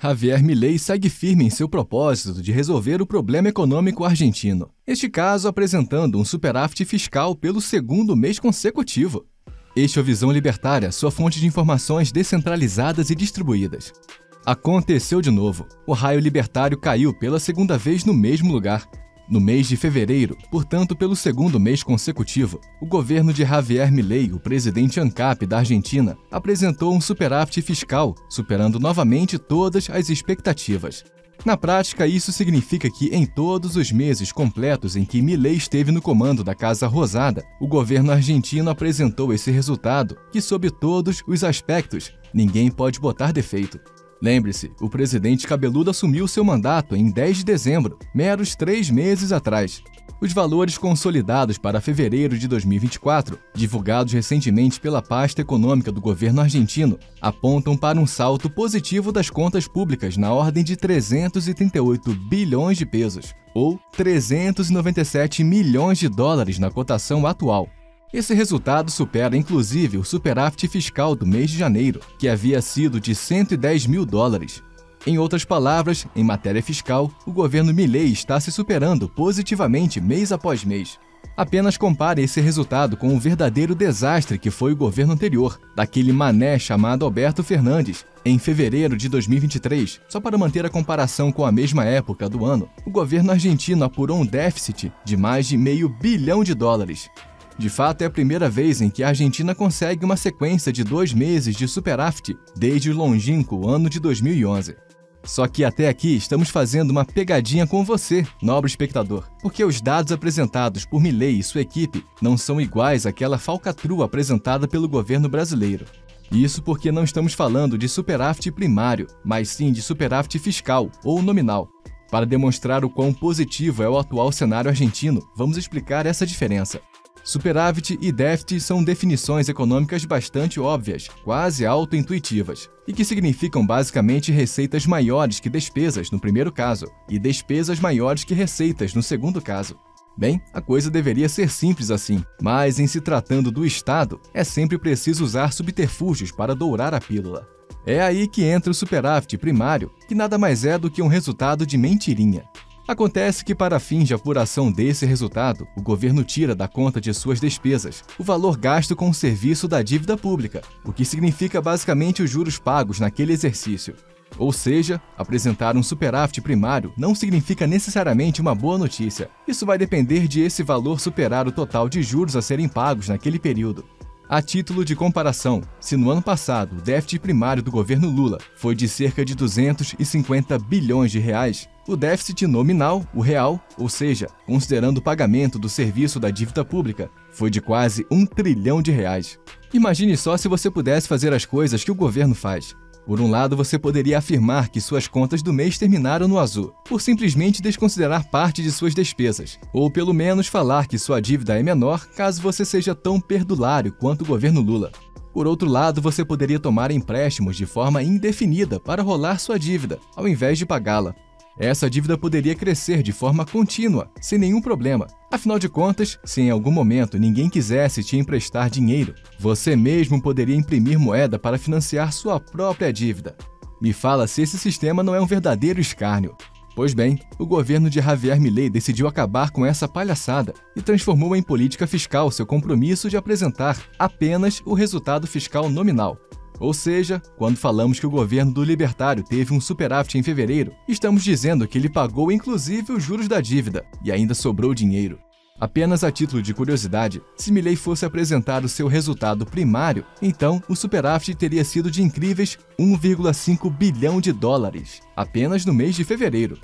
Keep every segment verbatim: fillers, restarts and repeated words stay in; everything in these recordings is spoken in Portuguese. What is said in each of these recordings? Javier Milei segue firme em seu propósito de resolver o problema econômico argentino, este caso apresentando um superávit fiscal pelo segundo mês consecutivo. Este é o Visão Libertária, sua fonte de informações descentralizadas e distribuídas. Aconteceu de novo. O raio libertário caiu pela segunda vez no mesmo lugar. No mês de fevereiro, portanto pelo segundo mês consecutivo, o governo de Javier Milei, o presidente ANCAP da Argentina, apresentou um superávit fiscal, superando novamente todas as expectativas. Na prática, isso significa que em todos os meses completos em que Milei esteve no comando da Casa Rosada, o governo argentino apresentou esse resultado que, sob todos os aspectos, ninguém pode botar defeito. Lembre-se, o presidente cabeludo assumiu seu mandato em dez de dezembro, meros três meses atrás. Os valores consolidados para fevereiro de dois mil e vinte e quatro, divulgados recentemente pela pasta econômica do governo argentino, apontam para um salto positivo das contas públicas na ordem de trezentos e trinta e oito bilhões de pesos, ou trezentos e noventa e sete milhões de dólares na cotação atual. Esse resultado supera inclusive o superávit fiscal do mês de janeiro, que havia sido de cento e dez mil dólares. Em outras palavras, em matéria fiscal, o governo Milei está se superando positivamente mês após mês. Apenas compare esse resultado com o verdadeiro desastre que foi o governo anterior, daquele mané chamado Alberto Fernandes. Em fevereiro de dois mil e vinte e três, só para manter a comparação com a mesma época do ano, o governo argentino apurou um déficit de mais de meio bilhão de dólares. De fato, é a primeira vez em que a Argentina consegue uma sequência de dois meses de superávit desde o longínquo ano de dois mil e onze. Só que até aqui estamos fazendo uma pegadinha com você, nobre espectador, porque os dados apresentados por Milei e sua equipe não são iguais àquela falcatrua apresentada pelo governo brasileiro. Isso porque não estamos falando de superávit primário, mas sim de superávit fiscal ou nominal. Para demonstrar o quão positivo é o atual cenário argentino, vamos explicar essa diferença. Superávit e déficit são definições econômicas bastante óbvias, quase autointuitivas, e que significam basicamente receitas maiores que despesas no primeiro caso, e despesas maiores que receitas no segundo caso. Bem, a coisa deveria ser simples assim, mas em se tratando do Estado, é sempre preciso usar subterfúgios para dourar a pílula. É aí que entra o superávit primário, que nada mais é do que um resultado de mentirinha. Acontece que, para fins de apuração desse resultado, o governo tira da conta de suas despesas o valor gasto com o serviço da dívida pública, o que significa basicamente os juros pagos naquele exercício. Ou seja, apresentar um superávit primário não significa necessariamente uma boa notícia. Isso vai depender de esse valor superar o total de juros a serem pagos naquele período. A título de comparação, se no ano passado o déficit primário do governo Lula foi de cerca de duzentos e cinquenta bilhões de reais, o déficit nominal, o real, ou seja, considerando o pagamento do serviço da dívida pública, foi de quase um trilhão de reais. Imagine só se você pudesse fazer as coisas que o governo faz. Por um lado, você poderia afirmar que suas contas do mês terminaram no azul, por simplesmente desconsiderar parte de suas despesas, ou pelo menos falar que sua dívida é menor caso você seja tão perdulário quanto o governo Lula. Por outro lado, você poderia tomar empréstimos de forma indefinida para rolar sua dívida, ao invés de pagá-la. Essa dívida poderia crescer de forma contínua, sem nenhum problema. Afinal de contas, se em algum momento ninguém quisesse te emprestar dinheiro, você mesmo poderia imprimir moeda para financiar sua própria dívida. Me fala se esse sistema não é um verdadeiro escárnio. Pois bem, o governo de Javier Milei decidiu acabar com essa palhaçada e transformou em política fiscal seu compromisso de apresentar apenas o resultado fiscal nominal. Ou seja, quando falamos que o governo do libertário teve um superávit em fevereiro, estamos dizendo que ele pagou inclusive os juros da dívida e ainda sobrou dinheiro. Apenas a título de curiosidade, se Milei fosse apresentar o seu resultado primário, então o superávit teria sido de incríveis um vírgula cinco bilhão de dólares, apenas no mês de fevereiro.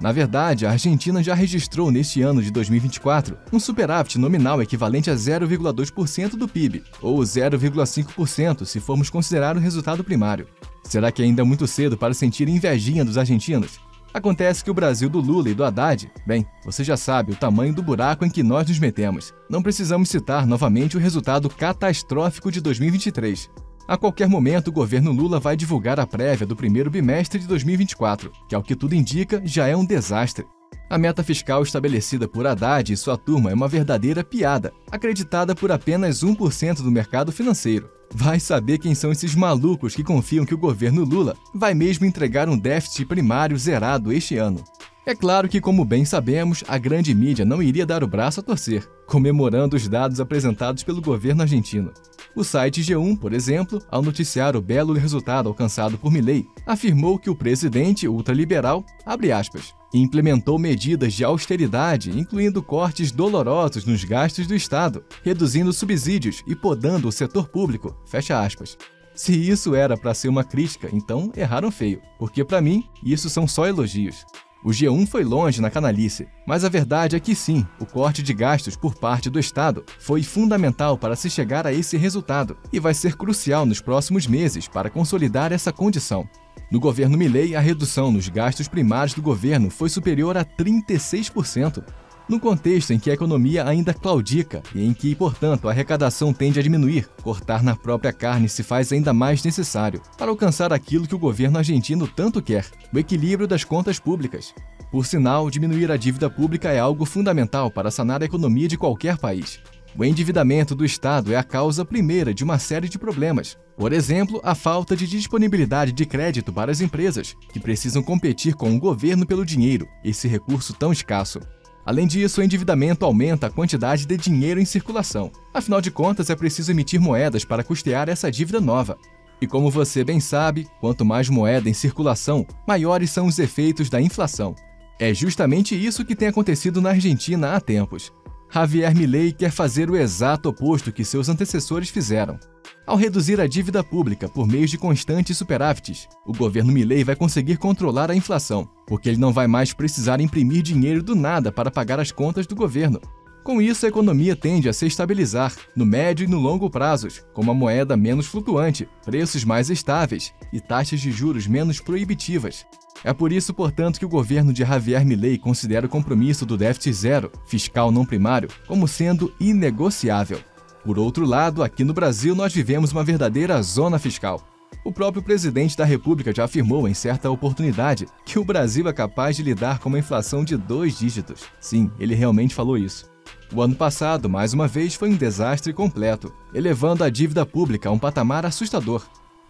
Na verdade, a Argentina já registrou neste ano de dois mil e vinte e quatro um superávit nominal equivalente a zero vírgula dois por cento do P I B, ou zero vírgula cinco por cento se formos considerar o resultado primário. Será que ainda é muito cedo para sentir invejinha dos argentinos? Acontece que o Brasil do Lula e do Haddad, bem, você já sabe o tamanho do buraco em que nós nos metemos. Não precisamos citar novamente o resultado catastrófico de dois mil e vinte e três. A qualquer momento, o governo Lula vai divulgar a prévia do primeiro bimestre de dois mil e vinte e quatro, que, ao que tudo indica, já é um desastre. A meta fiscal estabelecida por Haddad e sua turma é uma verdadeira piada, acreditada por apenas um por cento do mercado financeiro. Vai saber quem são esses malucos que confiam que o governo Lula vai mesmo entregar um déficit primário zerado este ano. É claro que, como bem sabemos, a grande mídia não iria dar o braço a torcer, comemorando os dados apresentados pelo governo argentino. O site G um, por exemplo, ao noticiar o belo resultado alcançado por Milei, afirmou que o presidente ultraliberal, abre aspas, implementou medidas de austeridade, incluindo cortes dolorosos nos gastos do Estado, reduzindo subsídios e podando o setor público, fecha aspas. Se isso era para ser uma crítica, então erraram feio, porque para mim, isso são só elogios. O G um foi longe na canalice, mas a verdade é que sim, o corte de gastos por parte do Estado foi fundamental para se chegar a esse resultado e vai ser crucial nos próximos meses para consolidar essa condição. No governo Milei, a redução nos gastos primários do governo foi superior a trinta e seis por cento. Num contexto em que a economia ainda claudica e em que, portanto, a arrecadação tende a diminuir, cortar na própria carne se faz ainda mais necessário para alcançar aquilo que o governo argentino tanto quer, o equilíbrio das contas públicas. Por sinal, diminuir a dívida pública é algo fundamental para sanar a economia de qualquer país. O endividamento do Estado é a causa primeira de uma série de problemas. Por exemplo, a falta de disponibilidade de crédito para as empresas, que precisam competir com o governo pelo dinheiro, esse recurso tão escasso. Além disso, o endividamento aumenta a quantidade de dinheiro em circulação. Afinal de contas, é preciso emitir moedas para custear essa dívida nova. E como você bem sabe, quanto mais moeda em circulação, maiores são os efeitos da inflação. É justamente isso que tem acontecido na Argentina há tempos. Javier Milei quer fazer o exato oposto que seus antecessores fizeram. Ao reduzir a dívida pública por meio de constantes superávites, o governo Milei vai conseguir controlar a inflação, porque ele não vai mais precisar imprimir dinheiro do nada para pagar as contas do governo. Com isso, a economia tende a se estabilizar no médio e no longo prazos, com uma moeda menos flutuante, preços mais estáveis e taxas de juros menos proibitivas. É por isso, portanto, que o governo de Javier Milei considera o compromisso do déficit zero, fiscal não primário, como sendo inegociável. Por outro lado, aqui no Brasil nós vivemos uma verdadeira zona fiscal. O próprio presidente da República já afirmou em certa oportunidade que o Brasil é capaz de lidar com uma inflação de dois dígitos. Sim, ele realmente falou isso. O ano passado, mais uma vez, foi um desastre completo, elevando a dívida pública a um patamar assustador.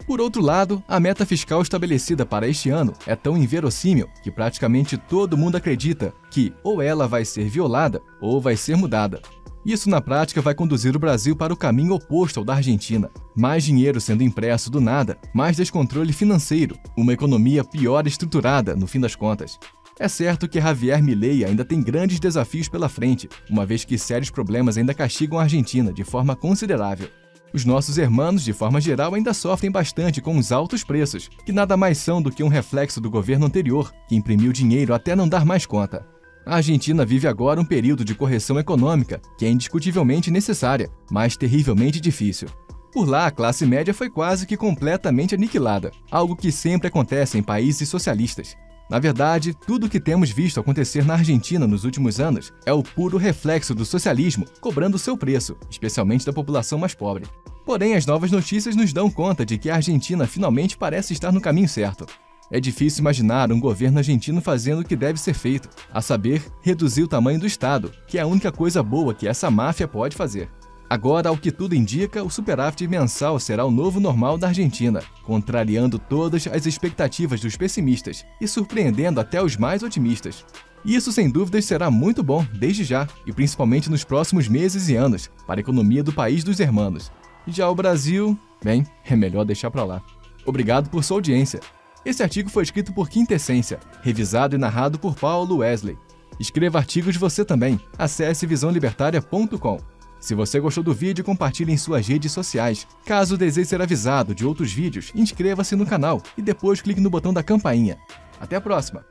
Por outro lado, a meta fiscal estabelecida para este ano é tão inverossímil que praticamente todo mundo acredita que ou ela vai ser violada ou vai ser mudada. Isso, na prática, vai conduzir o Brasil para o caminho oposto ao da Argentina. Mais dinheiro sendo impresso do nada, mais descontrole financeiro, uma economia pior estruturada, no fim das contas. É certo que Javier Milei ainda tem grandes desafios pela frente, uma vez que sérios problemas ainda castigam a Argentina de forma considerável. Os nossos irmãos, de forma geral, ainda sofrem bastante com os altos preços, que nada mais são do que um reflexo do governo anterior, que imprimiu dinheiro até não dar mais conta. A Argentina vive agora um período de correção econômica, que é indiscutivelmente necessária, mas terrivelmente difícil. Por lá, a classe média foi quase que completamente aniquilada, algo que sempre acontece em países socialistas. Na verdade, tudo o que temos visto acontecer na Argentina nos últimos anos é o puro reflexo do socialismo cobrando seu preço, especialmente da população mais pobre. Porém, as novas notícias nos dão conta de que a Argentina finalmente parece estar no caminho certo. É difícil imaginar um governo argentino fazendo o que deve ser feito, a saber, reduzir o tamanho do Estado, que é a única coisa boa que essa máfia pode fazer. Agora, ao que tudo indica, o superávit mensal será o novo normal da Argentina, contrariando todas as expectativas dos pessimistas e surpreendendo até os mais otimistas. Isso, sem dúvidas, será muito bom, desde já, e principalmente nos próximos meses e anos, para a economia do país dos hermanos. Já o Brasil, bem, é melhor deixar para lá. Obrigado por sua audiência. Esse artigo foi escrito por Quintessência, revisado e narrado por Paulo Wesley. Escreva artigos você também. Acesse visão libertária ponto com. Se você gostou do vídeo, compartilhe em suas redes sociais. Caso deseje ser avisado de outros vídeos, inscreva-se no canal e depois clique no botão da campainha. Até a próxima!